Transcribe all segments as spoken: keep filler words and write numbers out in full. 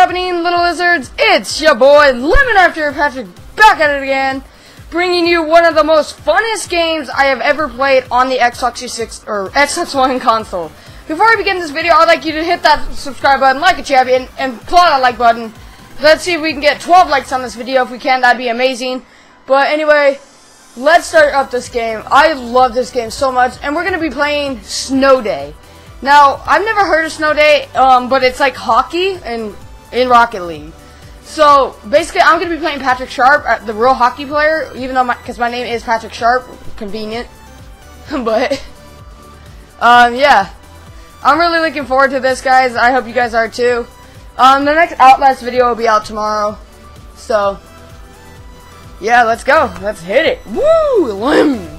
happening, little lizards? It's your boy LemonRaptor Patrick back at it again, bringing you one of the most funnest games I have ever played on the Xbox three sixty or Xbox One console. Before I begin this video, I'd like you to hit that subscribe button like a champion and claw that like button. Let's see if we can get twelve likes on this video. If we can, that'd be amazing. But anyway, let's start up this game. I love this game so much, and we're gonna be playing Snow Day. Now, I've never heard of Snow Day, um, but it's like hockey in, in Rocket League. So, basically, I'm going to be playing Patrick Sharp, the real hockey player, even though my, because my name is Patrick Sharp, convenient. But, um, yeah. I'm really looking forward to this, guys. I hope you guys are, too. Um, the next Outlast video will be out tomorrow. So, yeah, let's go. Let's hit it. Woo! Lim!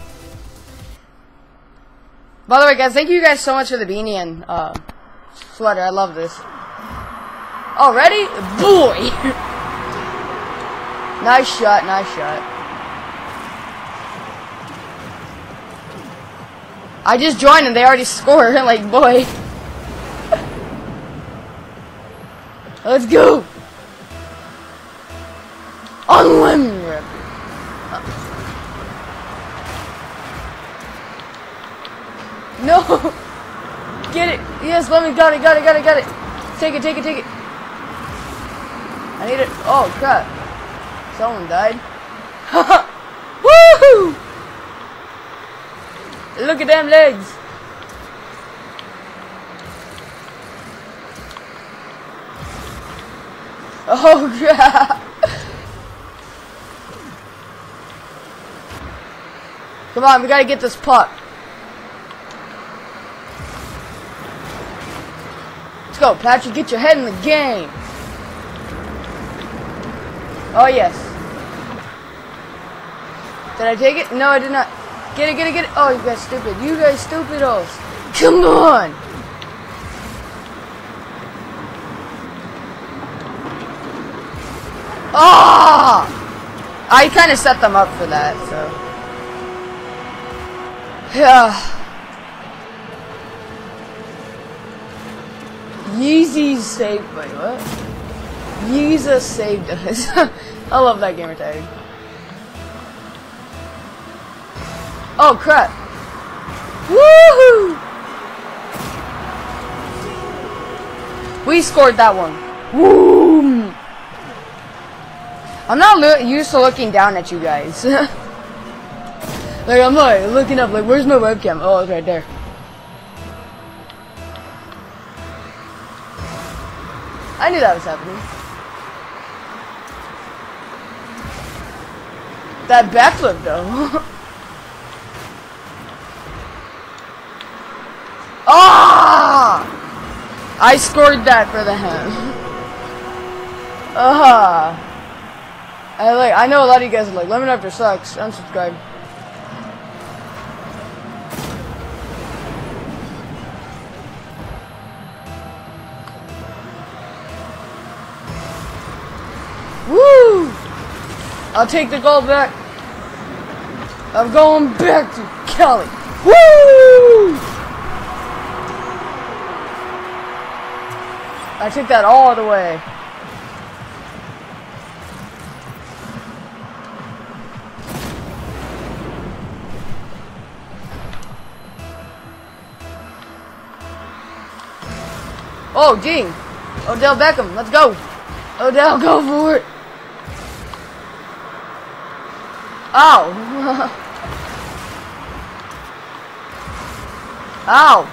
By the way, guys, thank you guys so much for the beanie and uh, sweater. I love this. Already? Boy! Nice shot, nice shot. I just joined and they already scored. Like, boy. Let's go! On limb! No! Get it! Yes, let me, got it, got it, got it, got it! Take it, take it, take it! I need it. Oh, crap. Someone died. Haha! Woohoo! Look at them legs! Oh, crap! Come on, we gotta get this puck. Go, Patrick, get your head in the game. Oh, yes. Did I take it? No, I did not. Get it, get it, get it. Oh, you guys stupid. You guys stupidos. Come on. Ah! Oh! I kind of set them up for that, so. Yeah. Yeezy saved. Wait, what? Yeezy saved us. I love that gamer tag. Oh crap! Woohoo! We scored that one. Woo! I'm not used to looking down at you guys. Like I'm like looking up. Like where's my webcam? Oh, it's right there. I knew that was happening. That backflip, though. Ah! Oh! I scored that for the hand. Ah! Uh-huh. I like. I know a lot of you guys are like, LemonRaptor sucks. Unsubscribe. I'll take the goal back. I'm going back to Cali. Woo! I took that all the way. Oh, dang. Odell Beckham, let's go. Odell, go for it. Ow! Ow!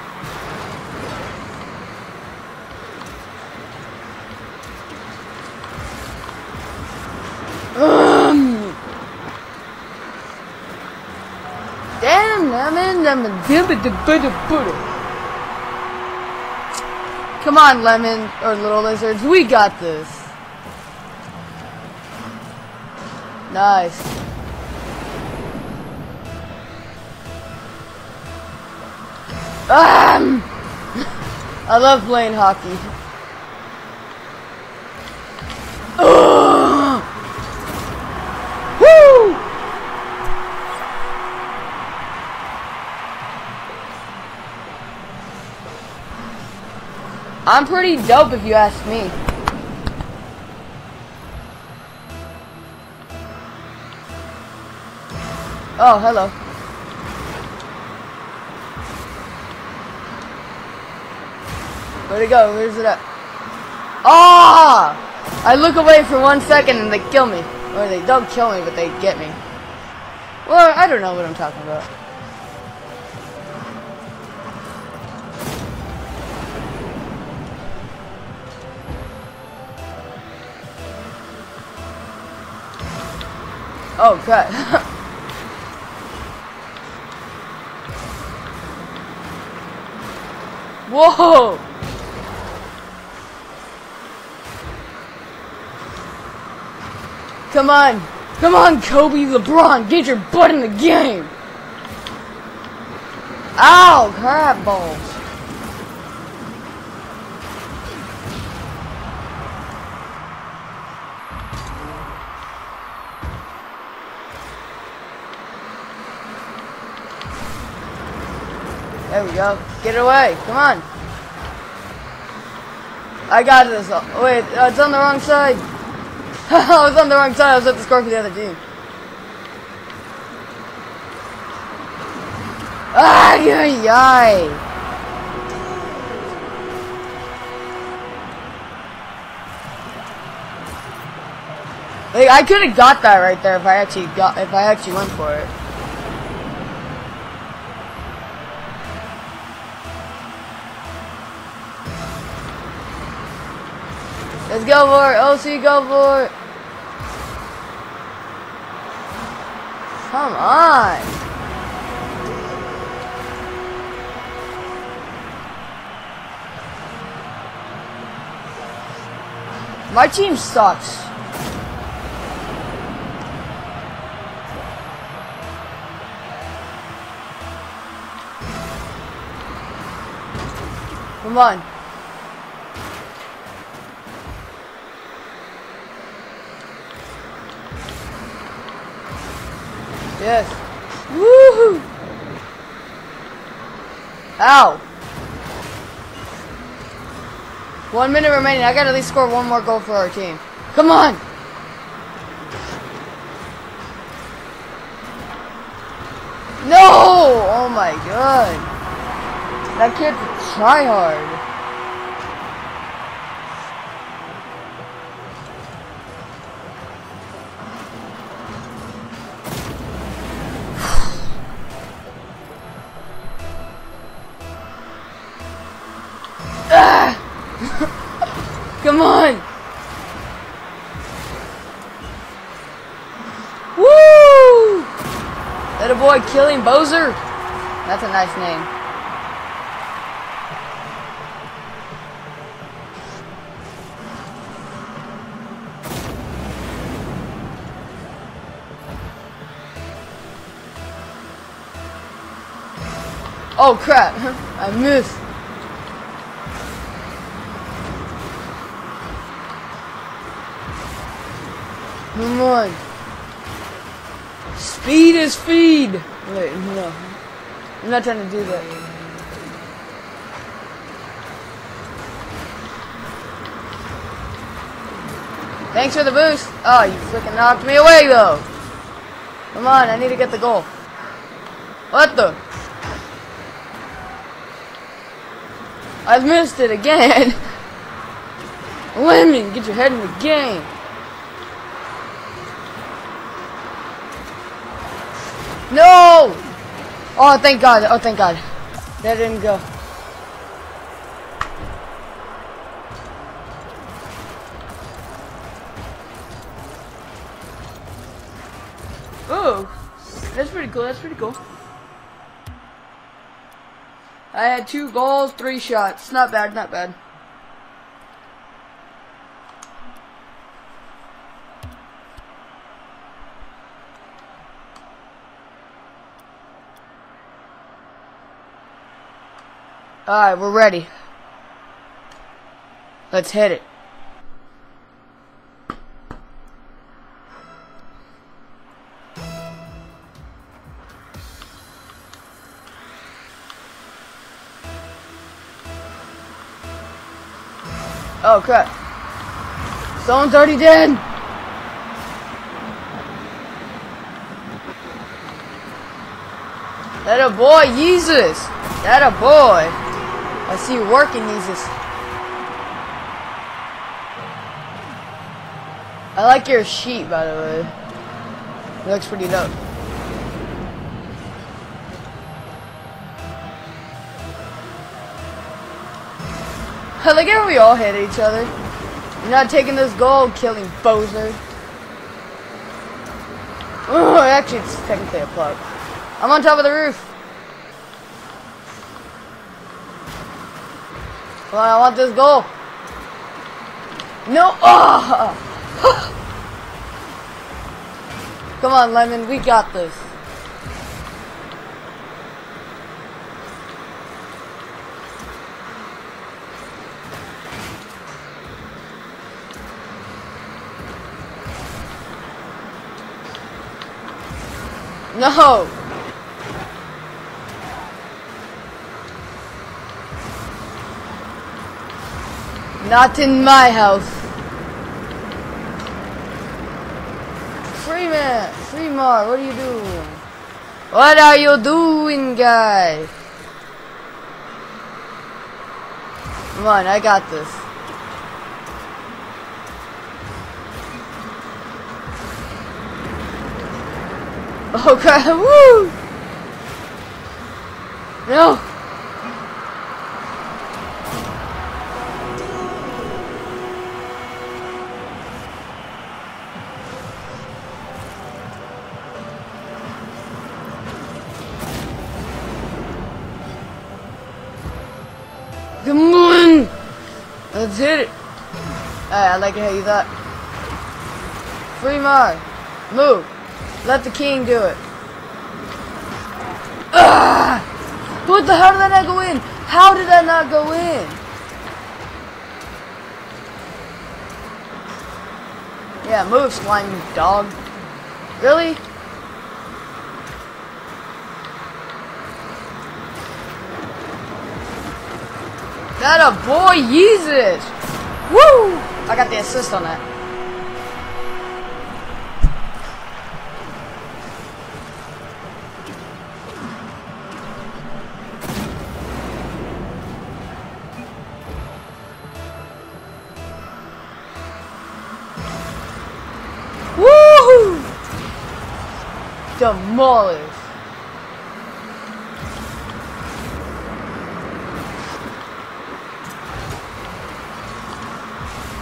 Um. Damn! I'm in lemon. Come on, lemon or little lizards, we got this. Nice. Um, I love playing hockey. Uh, woo! I'm pretty dope if you ask me. Oh, hello. Where'd it go? Where's it at? Ah! I look away for one second and they kill me. Or they don't kill me, but they get me. Well, I don't know what I'm talking about. Oh, crap. Whoa! Come on! Come on, Kobe, LeBron! Get your butt in the game! Ow! Crab balls! There we go. Get it away. Come on. I got this. Oh, wait, uh, it's on the wrong side. I was on the wrong side. I was at the score for the other team. Ah, yay, yay. Like, I could have got that right there if I actually got if I actually went for it. Let's go for it, O C, go for it. Come on. My team sucks. Come on. Yes. Woohoo! Ow! One minute remaining. I gotta at least score one more goal for our team. Come on! No! Oh my god! That kid's a tryhard. Come on! Woo! That a boy killing Bowser? That's a nice name. Oh crap! I missed. Come on. Speed is feed. Wait, no. I'm not trying to do that. Thanks for the boost. Oh, you freaking knocked me away, though. Come on, I need to get the goal. What the? I missed it again. Lemon, get your head in the game. No! Oh, thank God. Oh, thank God. That didn't go. Ooh. That's pretty cool. That's pretty cool. I had two goals, three shots. Not bad, not bad. Alright, we're ready. Let's hit it. Oh crap. Someone's already dead. That a boy, Jesus. That a boy. I see you working, Jesus. I like your sheet, by the way. It looks pretty dope. I like how we all hit each other. You're not taking this goal, killing Bowser. Oh, actually, it's technically a plug. I'm on top of the roof. Come on, I want this goal. No. Oh. Come on, Lemon. We got this. No. Not in my house. Freeman, Freeman, what are you doing? What are you doing, guys? Come on, I got this. Oh crap, woo! No! Come on! Let's hit it! Alright, I like it how you thought. Freeman! Move! Let the king do it. Ugh! What the hell did that not go in? How did that not go in? Yeah, move, slime dog. Really? That a boy, Jesus! Woo! I got the assist on that. Demolished.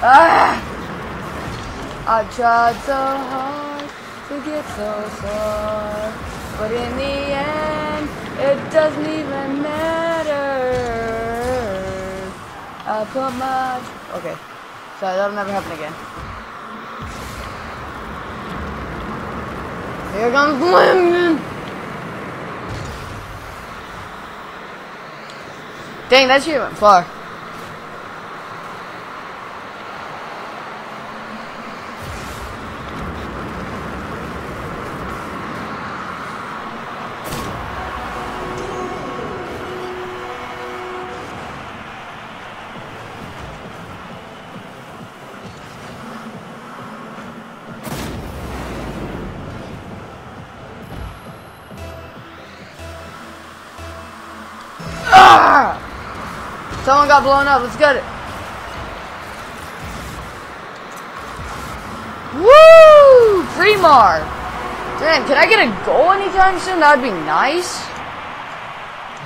Ah! I tried so hard to get so far, but in the end, it doesn't even matter. I put my... Okay, so that'll never happen again. Here comes Lemon! Dang, that shit went far. Someone got blown up. Let's get it. Woo! Fremar. Damn, can I get a goal anytime soon? That'd be nice.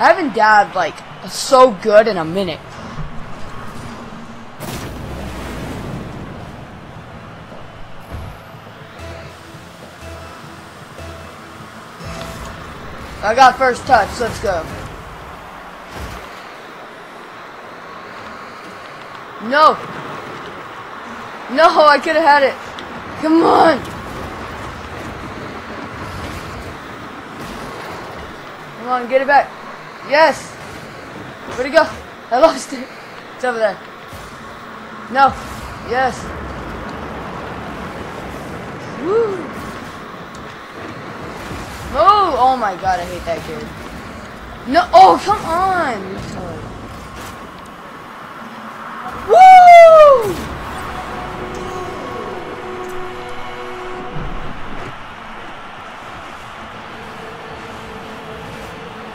I haven't dabbed like so good in a minute. I got first touch. Let's go. No! No, I could have had it! Come on! Come on, get it back! Yes! Where'd it go? I lost it! It's over there. No! Yes! Woo! Oh! Oh my god, I hate that kid. No! Oh, come on!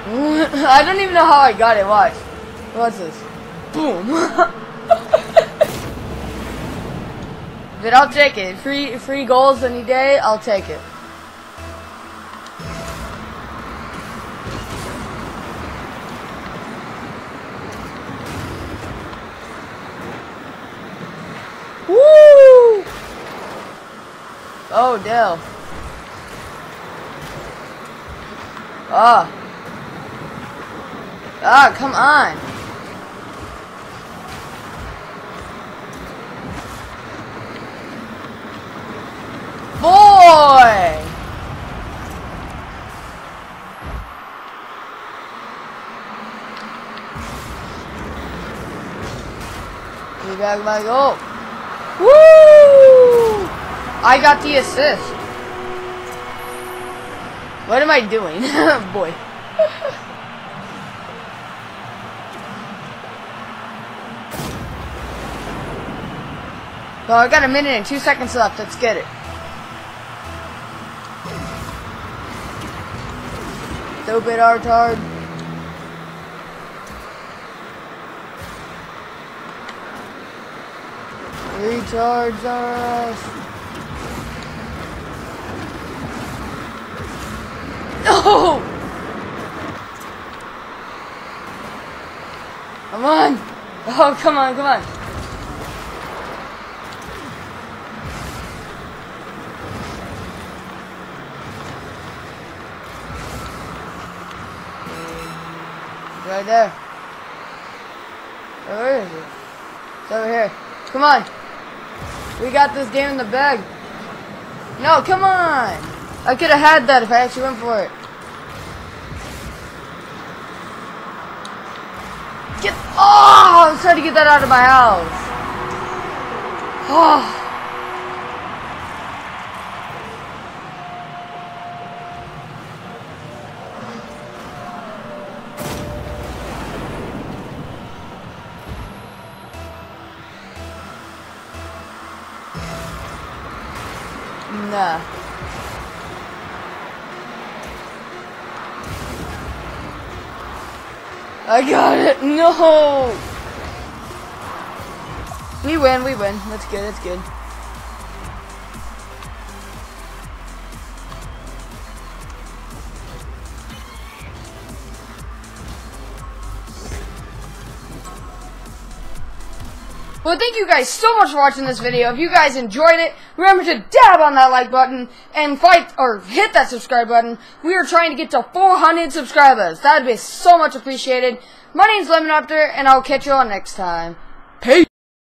I don't even know how I got it. Watch. What's this? Boom. But I'll take it. Free, free goals any day. I'll take it. Woo! Oh, Dell. Ah. Ah, come on. Boy! You got my goal. Woo! I got the assist. What am I doing? Boy. Well, I got a minute and two seconds left. Let's get it. Stupid retard. Recharge us. No! Come on! Oh, come on, come on. Right there. Where is it? It's over here. Come on. We got this game in the bag. No, come on! I could have had that if I actually went for it. Get! Oh! I was trying to get that out of my house. Oh. Nah. I got it. No. We win. We win. That's good. That's good. Well, thank you guys so much for watching this video. If you guys enjoyed it, remember to dab on that like button and fight or hit that subscribe button. We are trying to get to four hundred subscribers. That would be so much appreciated. My name's LemonRaptor, and I'll catch you all next time. Peace!